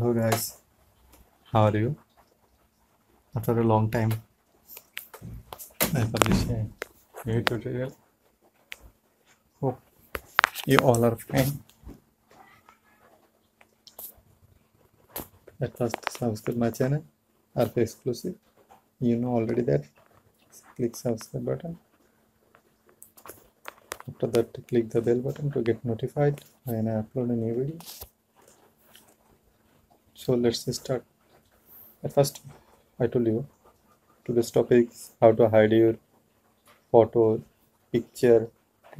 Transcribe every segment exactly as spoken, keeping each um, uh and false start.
Hello guys, how are you? After a long time I publish a new tutorial. Hope you all are fine. At first subscribe my channel R N Exclusive. You know already that. Click subscribe button. After that click the bell button to get notified when I upload a new video. So let's start. At first I told you today's topic is how to hide your photo, picture,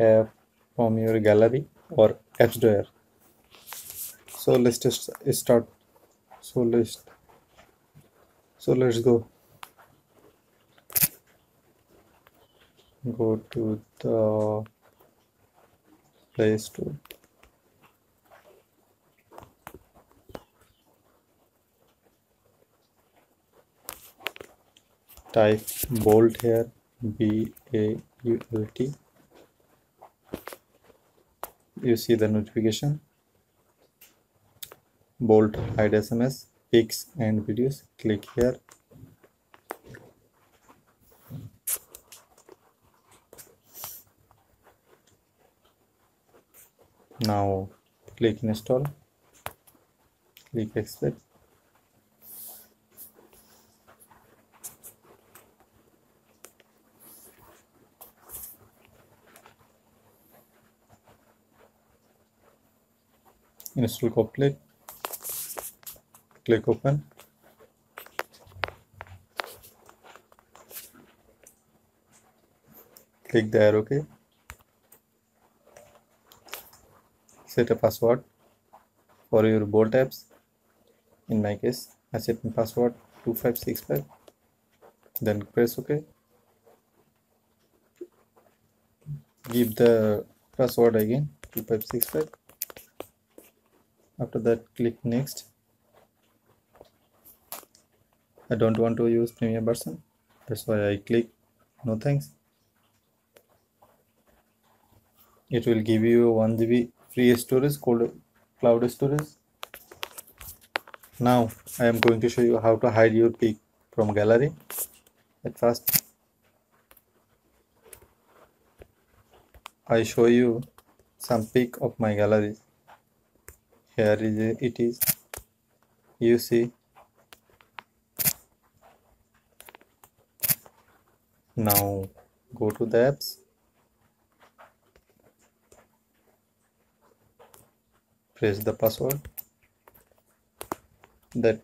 app from your gallery or app store. So let's just start. So let's so let's go. Go to the Play Store. Type Vault here, B A U L T. You see the notification. Vault hide S M S, pics and videos. Click here. Now click install, click accept. Install complete, click open. Click the arrow key. Set a password for your Vault apps. In my case I set my password two five six five, then press OK. Give the password again two five six five. After that click next. I don't want to use premium version, that's why I click no thanks. It will give you one G B free storage called cloud storage. Now I am going to show you how to hide your pic from gallery. At first I show you some pic of my gallery. Here is it is. You see. Now go to the apps. Press the password, then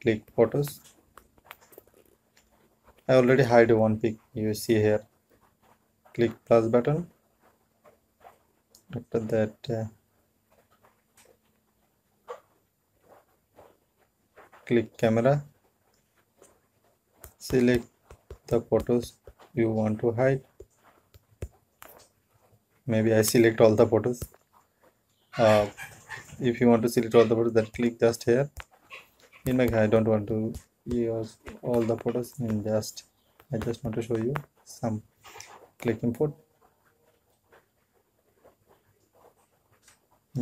click photos. I already hide one pic, you see here. Click plus button. After that uh, click camera, select the photos you want to hide. Maybe I select all the photos. Uh, If you want to select all the photos, then click just here. In my I don't want to use all the photos. In just I just want to show you some. Click import.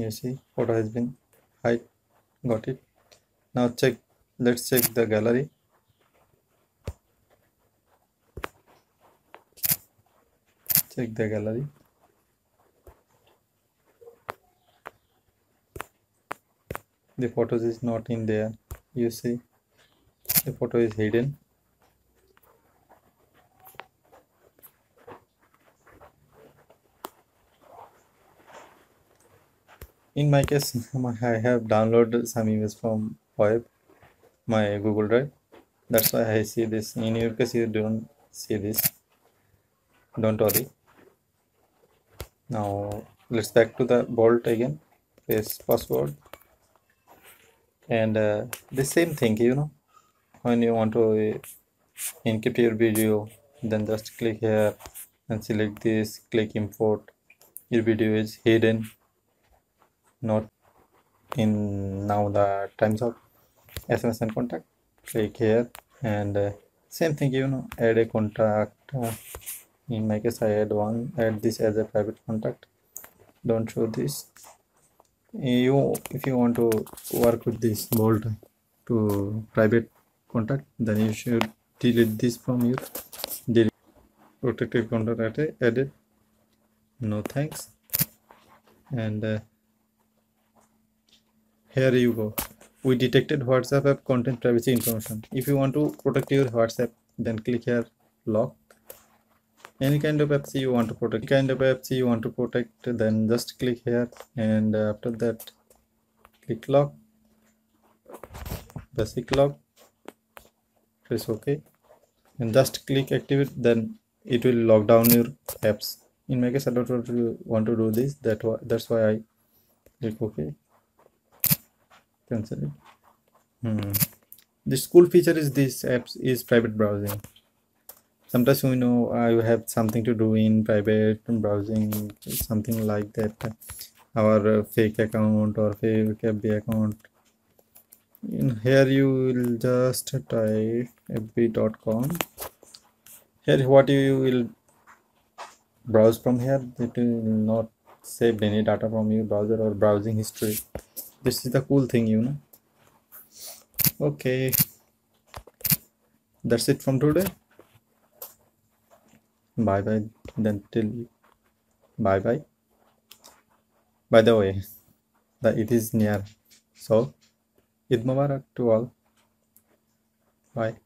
You see photo has been hide. Got it. Now check. Let's check the gallery. Check the gallery. The photos is not in there. You see the photo is hidden. In my case I have downloaded some images from web, my Google Drive, that's why I see this. In your case you don't see this, don't worry. Now let's back to the Vault again. Press password. And uh, the same thing, you know, when you want to uh, encrypt your video, then just click here and select this, click import. Your video is hidden, not in. Now the time's up. S M S and contact, click here and uh, same thing, you know, add a contact. Uh, in my case I add one, add this as a private contact, don't show this. you if you want to work with this Vault to private contact, then you should delete this from your delete protected contact edit. No thanks. And uh, here you go. We detected WhatsApp app content privacy information. If you want to protect your WhatsApp, then click here lock. Any kind of apps you want to protect, any kind of apps you want to protect, then just click here, and after that click lock, basic lock, press OK, and just click activate. Then it will lock down your apps. In my case, I don't want to want to do this. That that's why I click OK. Cancel it. Hmm. This cool feature is this apps is private browsing. Sometimes we know I have something to do in private browsing, something like that, our fake account or fake F B account. In here you will just type F B dot com. Here what you will browse from here, it will not save any data from your browser or browsing history. This is the cool thing, you know. Okay, that's it from today. Bye bye. Then till bye bye. By the way, that it is near, so Eid Mubarak to all. Bye.